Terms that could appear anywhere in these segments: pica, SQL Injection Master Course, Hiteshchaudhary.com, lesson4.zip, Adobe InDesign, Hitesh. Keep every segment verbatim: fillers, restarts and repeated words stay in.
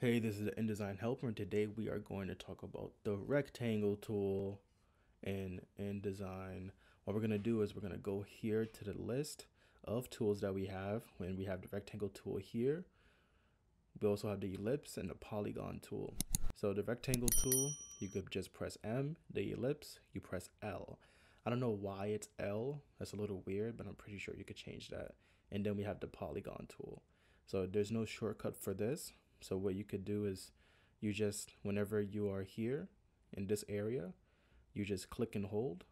Hey, this is the InDesign helper, and today we are going to talk about the rectangle tool in InDesign. What we're going to do is we're going to go here to the list of tools that we have. When we have the rectangle tool here, we also have the ellipse and the polygon tool. So the rectangle tool, you could just press M, the ellipse, you press L. I don't know why it's L, that's a little weird, but I'm pretty sure you could change that. And then we have the polygon tool. So there's no shortcut for this. So what you could do is you just, whenever you are here in this area, you just click and hold,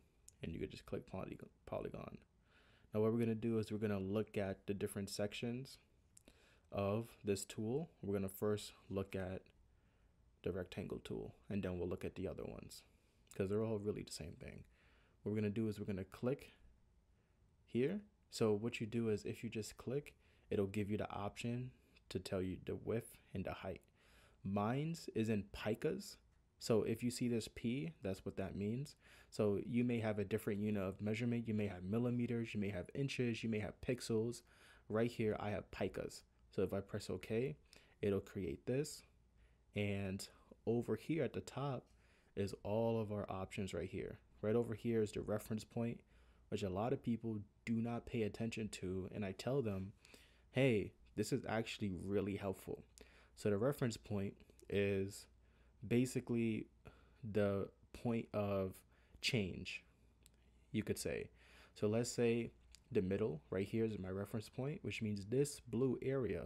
and you could just click polygon. Now what we're going to do is we're going to look at the different sections of this tool. We're going to first look at the rectangle tool, and then we'll look at the other ones because they're all really the same thing. What we're going to do is we're going to click here. So what you do is if you just click, it'll give you the option to tell you the width and the height. Mine's is in picas, so if you see this P, that's what that means. So you may have a different unit of measurement. You may have millimeters, you may have inches, you may have pixels. Right here I have picas, so if I press OK, it'll create this. And over here at the top is all of our options right here. Right over here is the reference point, which a lot of people do not pay attention to, and I tell them, hey, this is actually really helpful. So the reference point is basically the point of change, you could say. So let's say the middle right here is my reference point, which means this blue area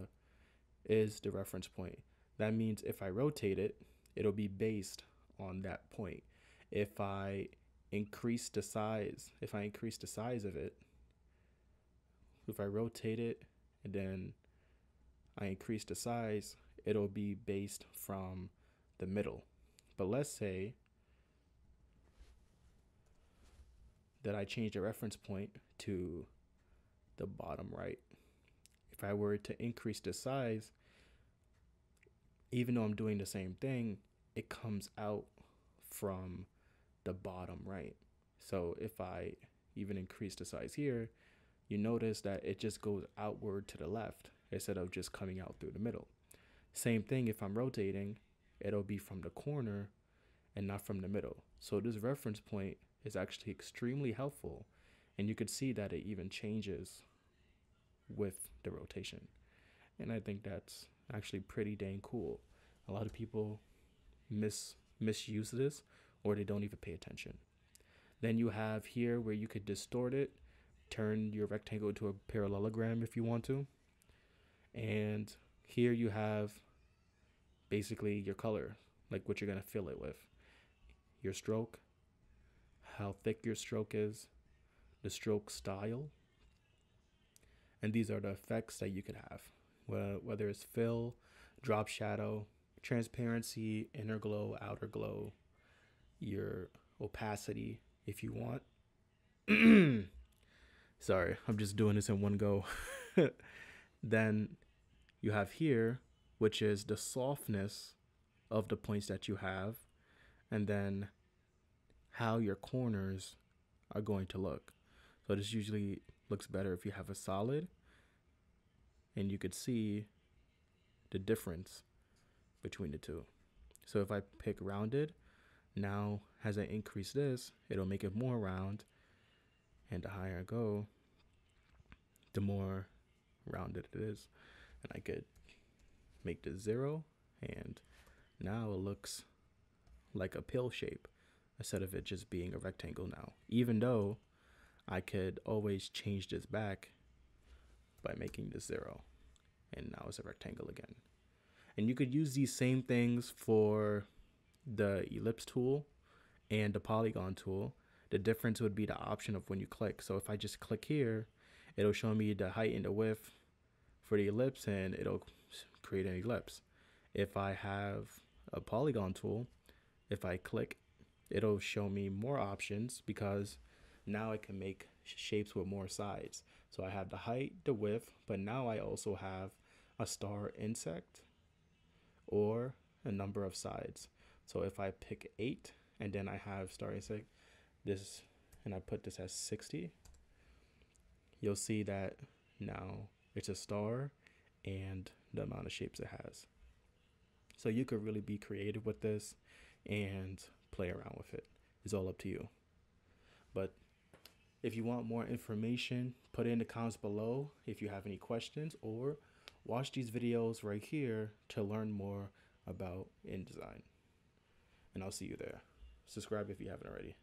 is the reference point. That means if I rotate it, it'll be based on that point. If I increase the size, if I increase the size of it, if I rotate it and then I increase the size, it'll be based from the middle. But let's say that I change the reference point to the bottom right. If I were to increase the size, even though I'm doing the same thing, it comes out from the bottom right. So if I even increase the size here, you notice that it just goes outward to the left instead of just coming out through the middle. Same thing if I'm rotating, it'll be from the corner and not from the middle. So this reference point is actually extremely helpful, and you could see that it even changes with the rotation. And I think that's actually pretty dang cool. A lot of people mis misuse this, or they don't even pay attention. Then you have here where you could distort it, turn your rectangle into a parallelogram if you want to. And here you have basically your color, like what you're going to fill it with, your stroke, how thick your stroke is, the stroke style, and these are the effects that you could have, whether it's fill, drop shadow, transparency, inner glow, outer glow, your opacity if you want. Sorry, I'm just doing this in one go. Then you have here, which is the softness of the points that you have, and then how your corners are going to look. So this usually looks better if you have a solid, and you could see the difference between the two. So if I pick rounded, now as I increase this, it'll make it more round, and the higher I go, the more rounded it is. And I could make this zero, and now it looks like a pill shape instead of it just being a rectangle now, even though I could always change this back by making this zero, and now it's a rectangle again. And you could use these same things for the ellipse tool and the polygon tool. The difference would be the option of when you click. So if I just click here, it'll show me the height and the width for the ellipse, and it'll create an ellipse. If I have a polygon tool, if I click, it'll show me more options because now I can make shapes with more sides. So I have the height, the width, but now I also have a star insect or a number of sides. So if I pick eight and then I have star insect, this, and I put this as sixty, you'll see that now it's a star and the amount of shapes it has. So you could really be creative with this and play around with it. It's all up to you. But if you want more information, put it in the comments below if you have any questions, or watch these videos right here to learn more about InDesign. And I'll see you there. Subscribe if you haven't already.